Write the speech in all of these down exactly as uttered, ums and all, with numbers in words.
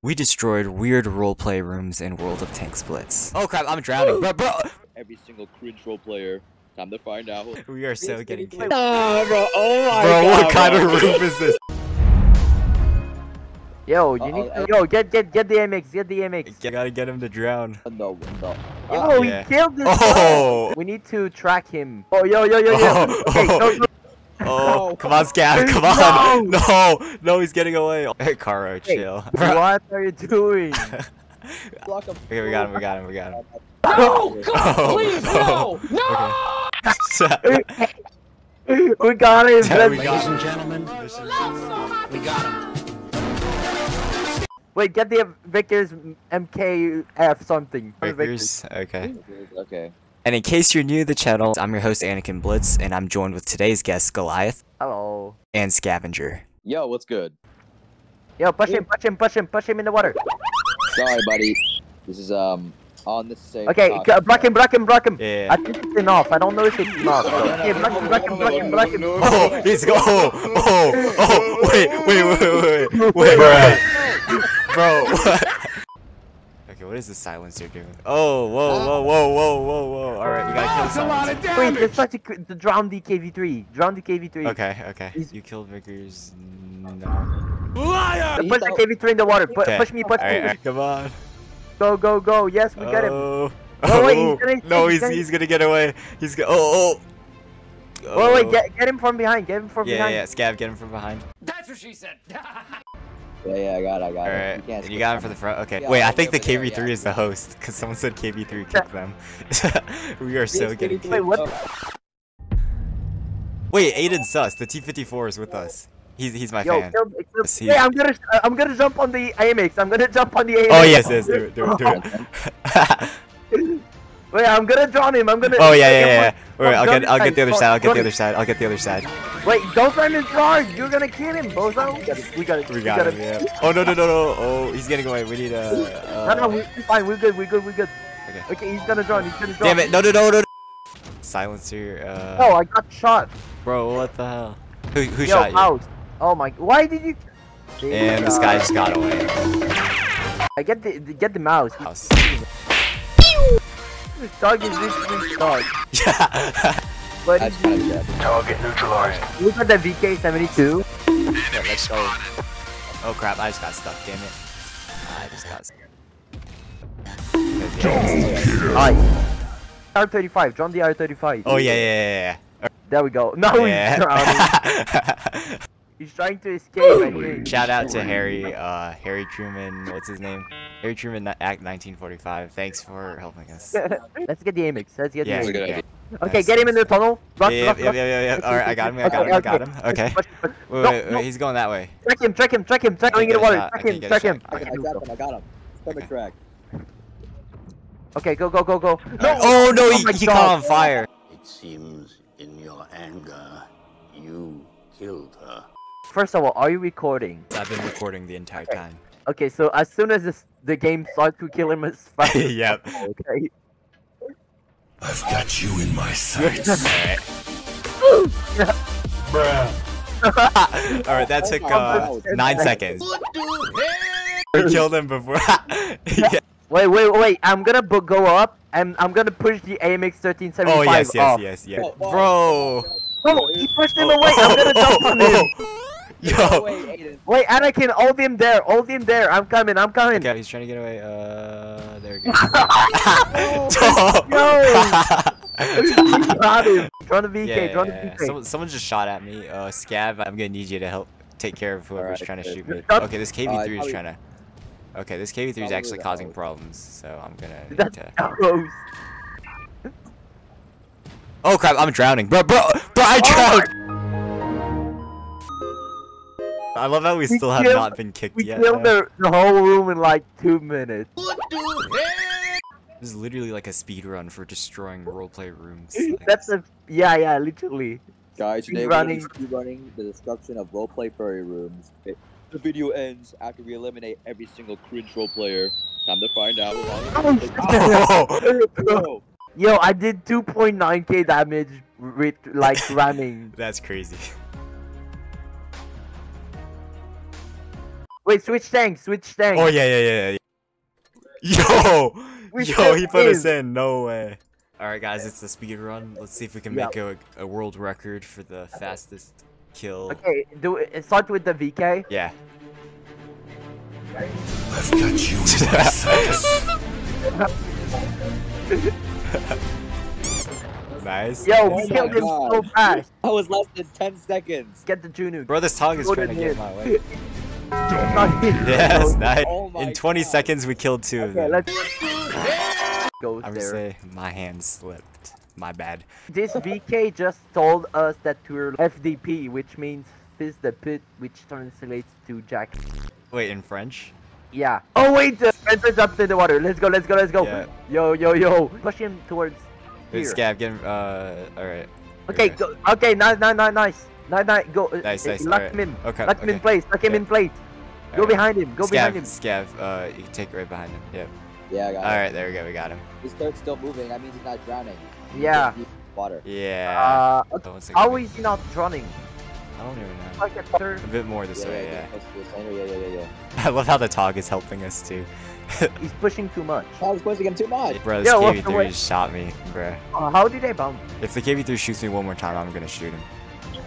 We destroyed weird roleplay rooms in World of Tanks Blitz. Oh crap, I'm drowning. bro, bro. Every single cringe role player. Time to find out. We are so getting killed. Oh, bro. Oh my bro, god. What kind bro. of room is this? Yo, you uh, need uh, yo, get get get the A M X, get the A M X. You gotta get him to drown. No, no. Oh, yo, yeah. we killed this oh. guy. We need to track him. Oh, yo, yo, yo, yo. Oh, okay, oh. No, no. oh. come on, Scav, come on. No. no, no, he's getting away. Hey, Caro, chill. Hey, what are you doing? Okay, we got him, we got him, we got him. No, God, oh. please, no, oh. no. Okay. we got him. Yeah, we got Ladies him. and gentlemen, this is, we got him. Wait, get the Vickers M K F something. Vickers, okay. Okay. And in case you're new to the channel, I'm your host Anakin Blitz, and I'm joined with today's guests Goliath. Hello. And Scavenger. Yo, what's good? Yo, push him, push him, push him, push him in the water. Sorry, buddy. This is um unnecessary. Okay, block him, block him, block him. Yeah. I think it's enough. I don't know if it's enough. Okay, block him, block him, block him, block him. Oh, he's go. Oh, oh, oh. Wait, wait, wait, wait, wait, wait. Right. Bro, what? Okay, what is the silencer doing? Oh, whoa, whoa, whoa, whoa, whoa, whoa. Alright, we gotta kill the silencer. Wait, let's try to, to drown the K V three. Drown the K V three. Okay, okay. He's... You killed Vickers. No. Liar! Push the K V three in the water. P okay. Push me, push all right, me. Right, come on. Go, go, go. Yes, we oh. got him. Oh, oh wait, he's gonna, no, he's, he's, he's gonna get away. He's gonna. Oh, oh. Oh, oh wait, get, get him from behind. Get him from yeah, behind. Yeah, yeah, Scav, get him from behind. That's what she said. Yeah, yeah, I got it, I got it. All right, you, you got him for the front? Okay, yeah, wait, I think the K V three there, yeah. is the host, because someone said K V three kicked them. We are so getting kicked. Wait, what? Wait, Aiden Sus, the T fifty-four is with us. He's, he's my Yo, fan. Kill, kill, he's... Hey, I'm gonna, I'm gonna jump on the A M X, I'm gonna jump on the A M X. Oh, yes, yes, do it, do it, do it. Wait, I'm gonna drown him, I'm gonna... Oh, yeah, yeah, yeah, yeah. Wait, I'll get, I'll get the other side, I'll get the other side, I'll get the other side. Wait, don't let him charge! You're gonna kill him, bozo! We got it, we got it, we got, we got him, it. Yeah. Oh, no, no, no, no, oh, he's getting away, we need a... Uh, no, no, we're fine, we're good, we're good, we're good. Okay, okay, he's gonna drown, he's gonna drown. Damn it, no, no, no, no, no. Silencer, uh... No, I got shot. Bro, what the hell? Who, who Yo, shot you? Out. Oh my, why did you... And this guy just got away. I get the, get the mouse. Mouse. Tog is literally Tog. Yeah. But That's kind of target neutralized. Look at the V K seventy two. Yeah, let's go. Oh crap! I just got stuck. Damn it! I just got stuck. Hi. R thirty five. John the R thirty five. Oh yeah, yeah, yeah, yeah. There we go. Now yeah. he's drowning. He's trying to escape. I think. Shout out to Harry, uh, Harry Truman. What's his name? Harry Truman Act nineteen forty-five. Thanks for helping us. Let's get the A M X. Let's get yeah, the A M X. Yeah. Okay, nice. Get him in the tunnel. Rock, yeah, rock, yeah, rock. yeah, yeah, yeah. All right, I got him. I got okay, him. I got okay. him. Okay. Wait, wait, wait, wait, wait, he's going that way. Track him. Track him. Track him. Track him in the water. Track him. Track him. Okay, I got him. I got him. Stomach okay. crack. Okay, go, go, go, go. Right. No. Oh no, he, oh, he caught on fire. It seems in your anger, you killed her. First of all, are you recording? I've been recording the entire okay. time. Okay, so as soon as this, the game starts, we kill him as fast. Yep. Okay. I've got you in my sights. Bruh. Alright, that took uh, nine seconds. We killed him before. Yeah. Wait, wait, wait! I'm gonna go up, and I'm gonna push the A M X thirteen seventy-five off. Oh yes, yes, off. yes, yes, bro. Oh, he pushed him away. I'm gonna jump on him. Yo. Wait, Anakin, hold him there, hold him there. I'm coming, I'm coming. Okay, he's trying to get away. Uh, there we go. oh, no! Got him. Draw the V K, yeah, draw yeah. the V K. Someone, someone just shot at me. Uh, Scav, I'm gonna need you to help take care of whoever's right, trying to shoot me. Okay, this K V three uh, is trying to. Okay, this K V three is actually causing problems, so I'm gonna need That's to. Gross. Oh crap! I'm drowning, bro, bro, bro! I drowned. Oh, I love how we, we still have killed, not been kicked we yet. We killed the, the whole room in like two minutes. This is literally like a speed run for destroying roleplay rooms. Like. That's a yeah, yeah, literally. Guys, speed today running. we're speed running the destruction of roleplay furry rooms. It, the video ends after we eliminate every single cringe role player. Time to find out. Oh. Yo, I did two point nine K damage with like ramming. That's crazy. Wait, switch tanks, switch tanks. Oh, yeah, yeah, yeah, yeah. Yo! Switch Yo, he put is. us in, no way. Alright, guys, it's the speed run. Let's see if we can yep. make a, a world record for the okay. fastest kill. Okay, do it. Start with the V K. Yeah. I've got you. Nice. Yo, we killed him so fast. That was less than ten seconds. Get the Juno. Bro, this Tog is trying to get in my way. Yes, nice. Oh in twenty God. seconds, we killed two okay, of them. Let's go I'm there. gonna say my hand slipped. My bad. This V K just told us that we're F D P, which means fizz the pit, which translates to Jack. Wait, in French? Yeah. Oh wait, the Panzer's up to the water. Let's go, let's go, let's go. Yeah. Yo, yo, yo. Push him towards here. Dude, Scab, get him, uh, alright. Okay, go, okay, nice, nice, nice. Nice, nice, go. Nice, nice, Lock right. him in. Okay, Lock okay. him in place, lock him yeah. in place. Go right. behind him, go Scav, behind him. Scav, uh, you can take it right behind him, yep. Yeah, I got him. Alright, there we go, we got him. His throat's still moving, that means he's not drowning. He yeah. water. Yeah. Uh, okay. oh, How is he not drowning? I don't even know. Like a, third. a bit more this yeah, way, yeah. Yeah. Yeah, yeah, yeah, yeah. I love how the Tog is helping us too. He's pushing too much. Tog's pushing him too much. Bro, this Yo, K V three just shot me, bro. Uh, how did they bump? If the K V three shoots me one more time, I'm gonna shoot him.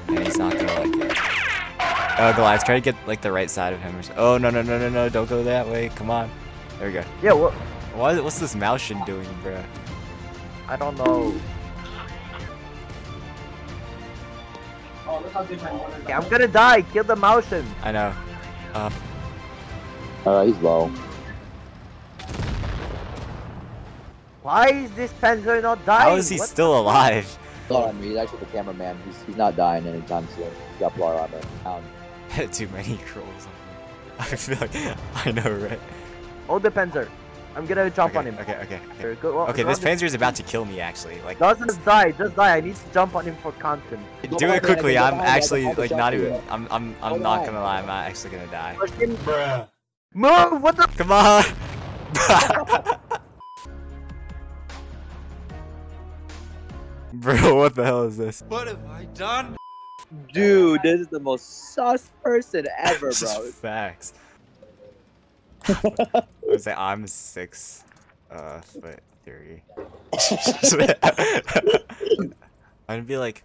And he's not gonna like it. Oh, Goliath, try to get like the right side of him or something. Oh, no, no, no, no, no, don't go that way. Come on. There we go. Yeah, what? Why, what's this Maushin doing, bro? I don't know. Okay, I'm gonna die. Kill the Maushin. I know. Uh, uh, he's low. Why is this Panzer not dying? How is he what still alive? Hold on, he's actually the cameraman. He's, he's not dying anytime soon. He's got blood on him. Um, Too many crawls. I feel like I know, right? Hold the Panzer. I'm gonna jump okay, on him. Okay, okay. Okay, go, well, okay this Panzer is about to kill me, actually. Like, doesn't die, just die. I need to jump on him for content. Do it quickly. I'm actually like not even. I'm I'm I'm not gonna lie. I'm not actually gonna die. Bruh. Move! What the? Come on! Bro, what the hell is this? What have I done? Dude, this is the most sus person ever, bro. Facts. I would say I'm six uh, foot three. I'd be like,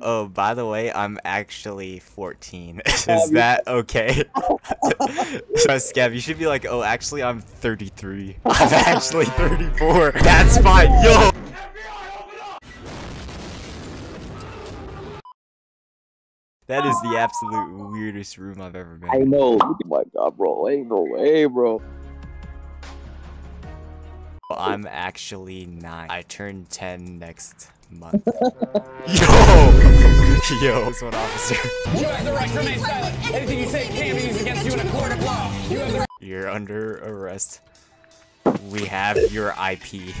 oh, by the way, I'm actually fourteen. Is that okay? So, Scav, you should be like, oh, actually, I'm thirty-three. I'm actually thirty-four. That's fine. Yo. That is the absolute weirdest room I've ever been in. I know. Oh my god, bro. Ain't no way, bro. I'm actually nine. I turn ten next month. Yo! Yo, that's one officer. You have the right to remain silent. Anything you say can be used against you in a court of law. You have the right. You're under arrest. We have your I P.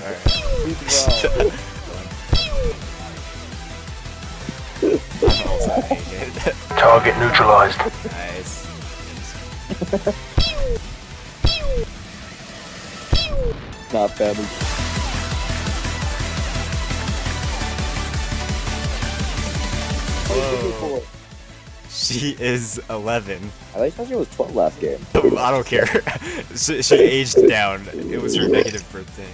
Alright. Target neutralized. Nice. Not family. Whoa. She is eleven. I thought she was twelve last game. I don't care. she, she aged down. It was her negative birthday.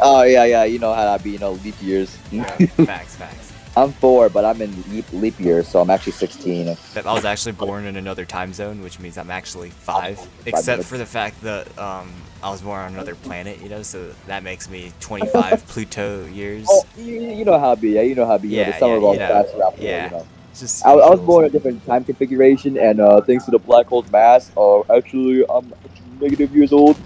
Oh yeah, yeah. You know how that be. You know, leap years. Yeah, facts, facts. I'm four, but I'm in leap, leap year, so I'm actually sixteen. That I was actually born in another time zone, which means I'm actually five. five except for the fact that um, I was born on another planet, you know, so that makes me twenty-five Pluto years. Oh, you, you know how it be, yeah, you know how it be. Yeah, you know, the summer yeah, rolls you know, fast around here, yeah. You know. Just I, I was born in a different time configuration, and uh, thanks to the black hole's mass, uh, actually, I'm negative years old.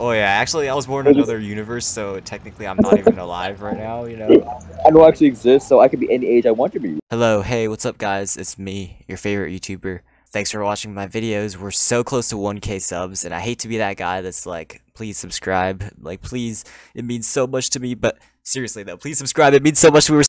Oh yeah, actually I was born in another universe, so technically I'm not even alive right now, you know? I don't actually exist, so I could be any age I want to be. Hello, hey, what's up guys? It's me, your favorite YouTuber. Thanks for watching my videos. We're so close to one K subs, and I hate to be that guy that's like, please subscribe, like please, it means so much to me, but seriously though, please subscribe, it means so much to me.